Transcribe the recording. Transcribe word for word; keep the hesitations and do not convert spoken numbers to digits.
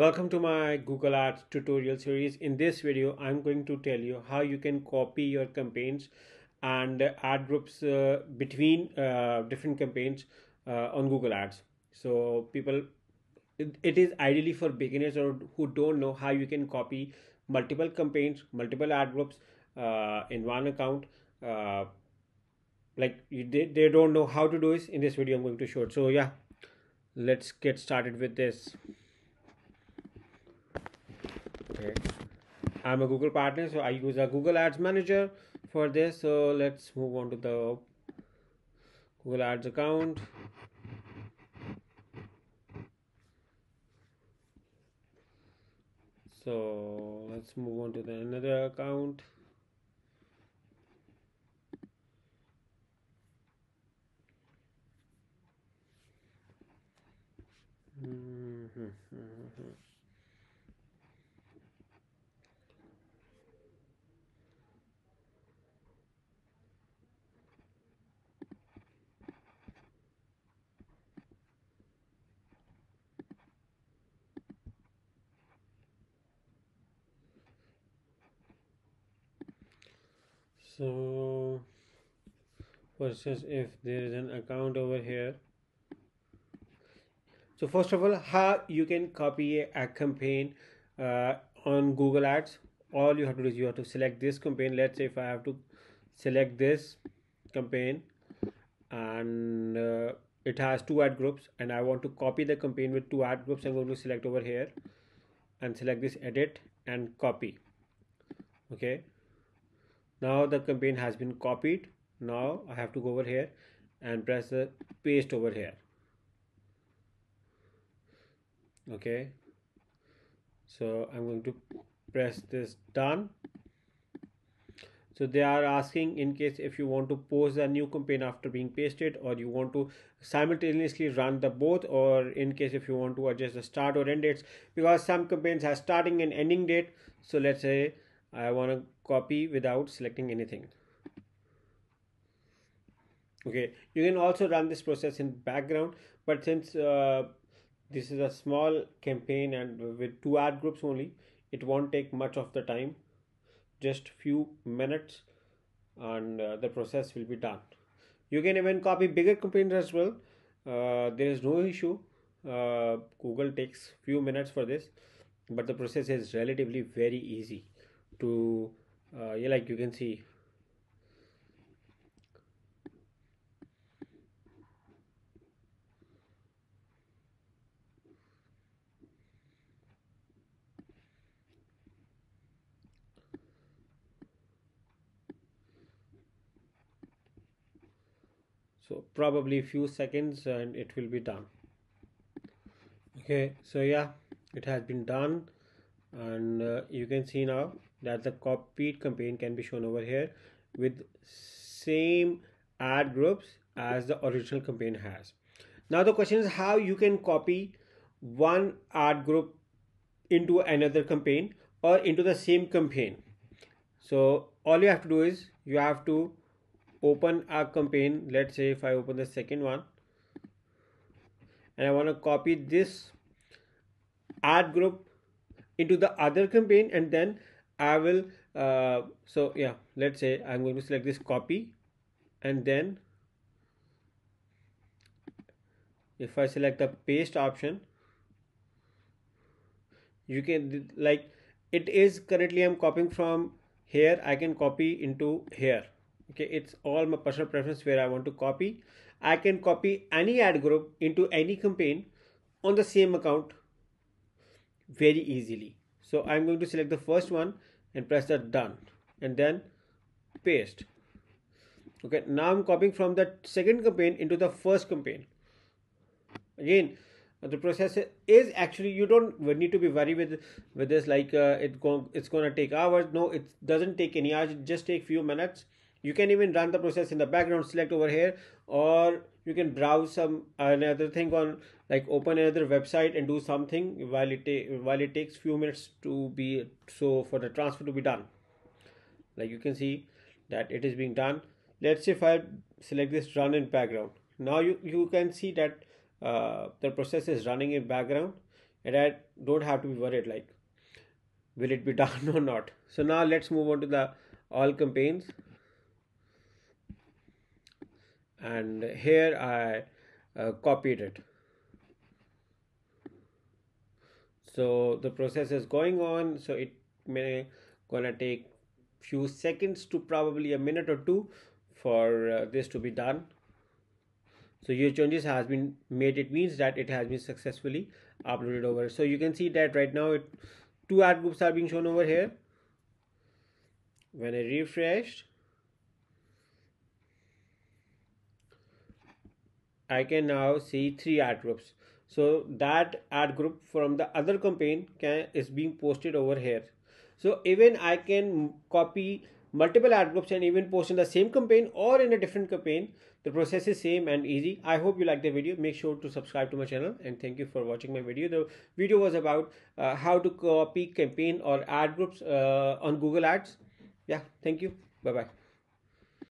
Welcome to my Google Ads tutorial series. In this video, I'm going to tell you how you can copy your campaigns and ad groups uh, between uh, different campaigns uh, on Google Ads. So people, it, it is ideally for beginners or who don't know how you can copy multiple campaigns, multiple ad groups uh, in one account. Uh, like you did, they don't know how to do this. In this video, I'm going to show it. So yeah, let's get started with this. Okay. I'm a Google Partner, so I use a Google Ads Manager for this. So let's move on to the Google Ads account. So let's move on to the another account. Mm-hmm. So, versus if there is an account over here. So first of all, how you can copy a campaign uh, on Google Ads. All you have to do is you have to select this campaign. Let's say if I have to select this campaign and uh, it has two ad groups and I want to copy the campaign with two ad groups, I'm going to select over here and select this edit and copy. Okay. Now the campaign has been copied. Now I have to go over here and press the paste over here. Okay. So I'm going to press this done. So they are asking in case if you want to post a new campaign after being pasted, or you want to simultaneously run the both, or in case if you want to adjust the start or end dates, because some campaigns have starting and ending date. So let's say I want to copy without selecting anything. Okay, you can also run this process in background, but since uh, this is a small campaign and with two ad groups only, it won't take much of the time, just few minutes, and uh, the process will be done. You can even copy bigger campaigns as well. Uh, there is no issue. Uh, Google takes few minutes for this, but the process is relatively very easy to uh, yeah, like you can see. So probably a few seconds and it will be done. Okay, so yeah, it has been done. And uh, you can see now that the copied campaign can be shown over here with same ad groups as the original campaign has. Now the question is how you can copy one ad group into another campaign or into the same campaign. So all you have to do is you have to open a campaign. Let's say if I open the second one and I want to copy this ad group into the other campaign, and then I will uh, so yeah, let's say I'm going to select this copy, and then if I select the paste option, you can like it is currently I'm copying from here, I can copy into here. Okay, it's all my personal preference where I want to copy. I can copy any ad group into any campaign on the same account very easily. So I'm going to select the first one and press the done and then paste. Okay, now I'm copying from the second campaign into the first campaign. Again, the process is actually, you don't need to be worried with with this like uh, it go, it's gonna take hours. No, it doesn't take any hours, it just take few minutes. You can even run the process in the background, select over here, or you can browse some another thing on like open another website and do something while it while it takes few minutes to be so for the transfer to be done. Like you can see that it is being done. Let's say if I select this run in background. Now you, you can see that uh, the process is running in background and I don't have to be worried like will it be done or not. So now let's move on to the all campaigns, and here I uh, copied it. So the process is going on, so it may gonna take few seconds to probably a minute or two for uh, this to be done. So your changes has been made. It means that it has been successfully uploaded over. So you can see that right now it two ad groups are being shown over here. When I refreshed, I can now see three ad groups. So that ad group from the other campaign can is being posted over here. So even I can copy multiple ad groups and even post in the same campaign or in a different campaign. The process is same and easy. I hope you like the video. Make sure to subscribe to my channel, and thank you for watching my video. The video was about uh, how to copy campaign or ad groups uh, on Google Ads. Yeah, thank you. Bye bye.